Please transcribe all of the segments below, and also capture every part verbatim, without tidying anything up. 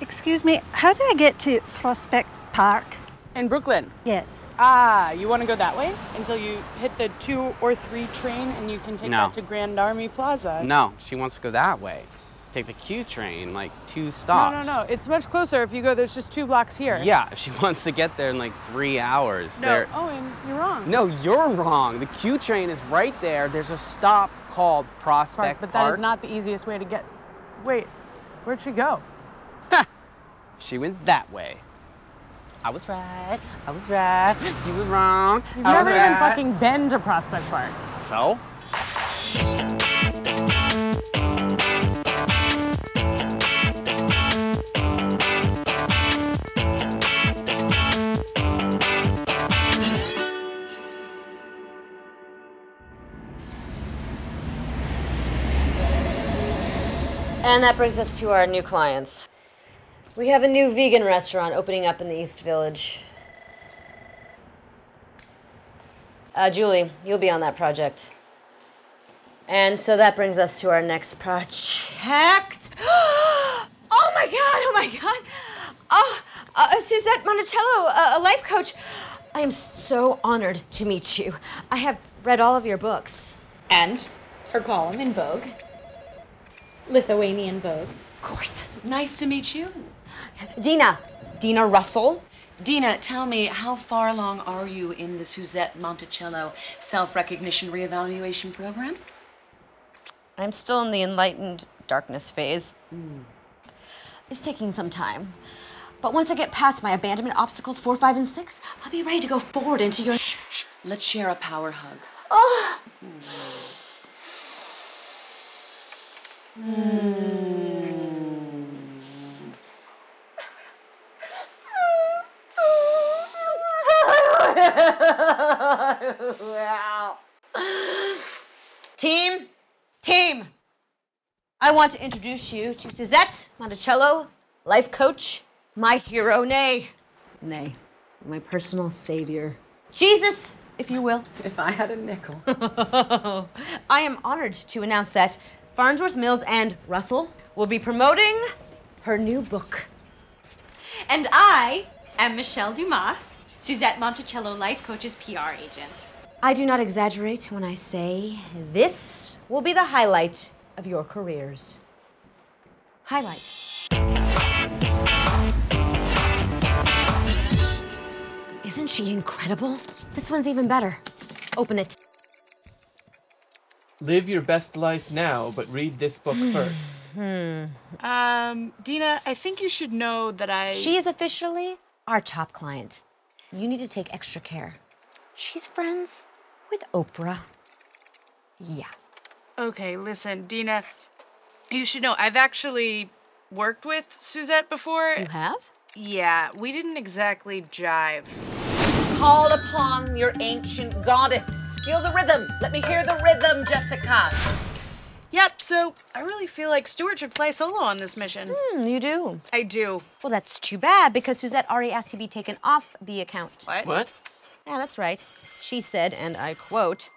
Excuse me, how do I get to Prospect Park? In Brooklyn? Yes. Ah, you want to go that way until you hit the two or three train and you can take no. that to Grand Army Plaza? No, she wants to go that way. Take the Q train, like two stops. No, no, no, it's much closer if you go, there's just two blocks here. Yeah, if she wants to get there in like three hours. No, there... Owen, you're wrong. No, you're wrong. The Q train is right there. There's a stop called Prospect Park. But that is not the easiest way to get... Wait, where'd she go? Ha! She went that way. I was right, I was right, you were wrong, You've I never was even right. fucking been to Prospect Park. So? And that brings us to our new clients. We have a new vegan restaurant opening up in the East Village. Uh, Julie, you'll be on that project. And so that brings us to our next project. Oh my God, oh my God. Oh, uh, Suzette Monticello, uh, a life coach. I am so honored to meet you. I have read all of your books. And her column in Vogue. Lithuanian Vogue. Of course. Nice to meet you. Dina. Dina Russell. Dina, tell me, how far along are you in the Suzette Monticello self-recognition reevaluation program? I'm still in the enlightened darkness phase. Mm. It's taking some time. But once I get past my abandonment obstacles four, five, and six, I'll be ready to go forward into your... Shh, shh. Let's share a power hug. Oh. Mm. Mm. Wow. Team, team, I want to introduce you to Suzette Monticello, life coach, my hero, nay, nay, my personal savior, Jesus, if you will. If I had a nickel. I am honored to announce that Farnsworth Mills and Russell will be promoting her new book. And I am Michelle Dumas, Suzette Monticello Life Coach's P R agent. I do not exaggerate when I say this will be the highlight of your careers. Highlight. Isn't she incredible? This one's even better. Open it. Live your best life now, but read this book first. Hmm. Um, Dina, I think you should know that I... She is officially our top client. You need to take extra care. She's friends with Oprah. Yeah. Okay, listen, Dina, you should know I've actually worked with Suzette before. You have? Yeah, we didn't exactly jive. Call upon your ancient goddess. Feel the rhythm. Let me hear the rhythm, Jessica. Yep, so I really feel like Stuart should play solo on this mission. Hmm, you do? I do. Well, that's too bad, because Suzette already asked to be taken off the account. What? What? Yeah, that's right. She said, and I quote,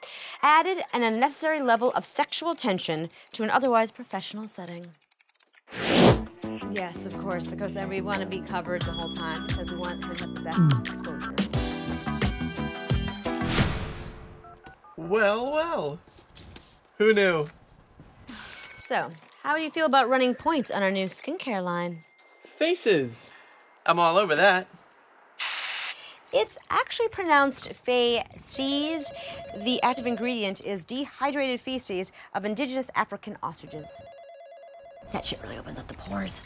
added an unnecessary level of sexual tension to an otherwise professional setting. Yes, of course, because we want to be covered the whole time, because we want her to have the best exposure. Well, well. Who knew? So, how do you feel about running point on our new skincare line? Faces. I'm all over that. It's actually pronounced Faces. The active ingredient is dehydrated feces of indigenous African ostriches. That shit really opens up the pores.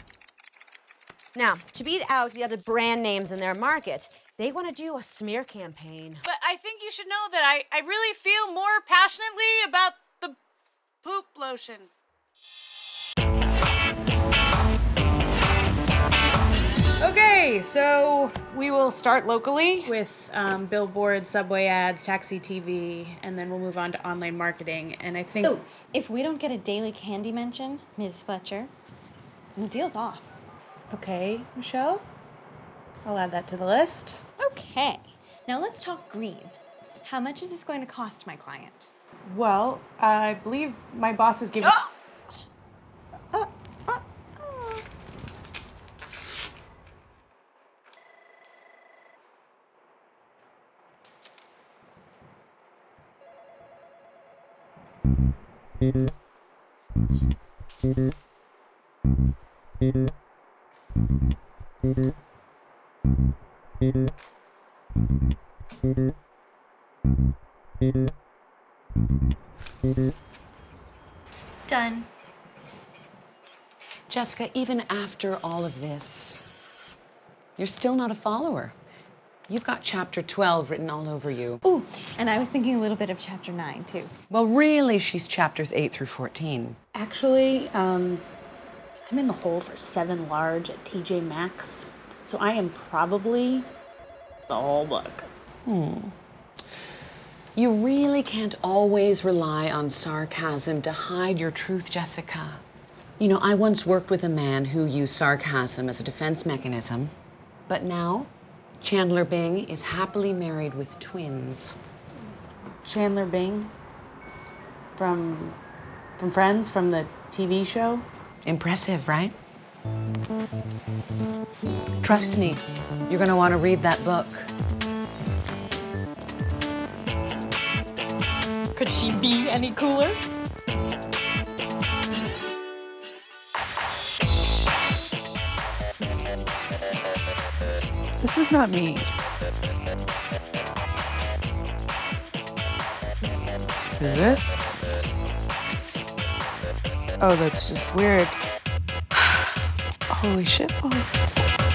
Now, to beat out the other brand names in their market, they want to do a smear campaign. But I think you should know that I, I really feel more passionately about the poop lotion. Okay, so we will start locally with um, billboards, subway ads, taxi T V, and then we'll move on to online marketing. And I think... Ooh, if we don't get a Daily Candy mention, Miz Fletcher, the deal's off. Okay, Michelle? I'll add that to the list. Okay, now let's talk green. How much is this going to cost my client? Well, I believe my boss is giving- oh! uh, uh, uh. Done. Jessica, even after all of this, you're still not a follower. You've got chapter twelve written all over you. Ooh, and I was thinking a little bit of chapter nine, too. Well, really, she's chapters eight through fourteen. Actually, um, I'm in the hole for seven large at T J Maxx, so I am probably the whole book. Hmm. You really can't always rely on sarcasm to hide your truth, Jessica. You know, I once worked with a man who used sarcasm as a defense mechanism, but now, Chandler Bing is happily married with twins. Chandler Bing? From... from Friends? From the T V show? Impressive, right? Trust me, you're gonna want to read that book. Could she be any cooler? This is not me. Is it? Oh, that's just weird. Holy shit balls.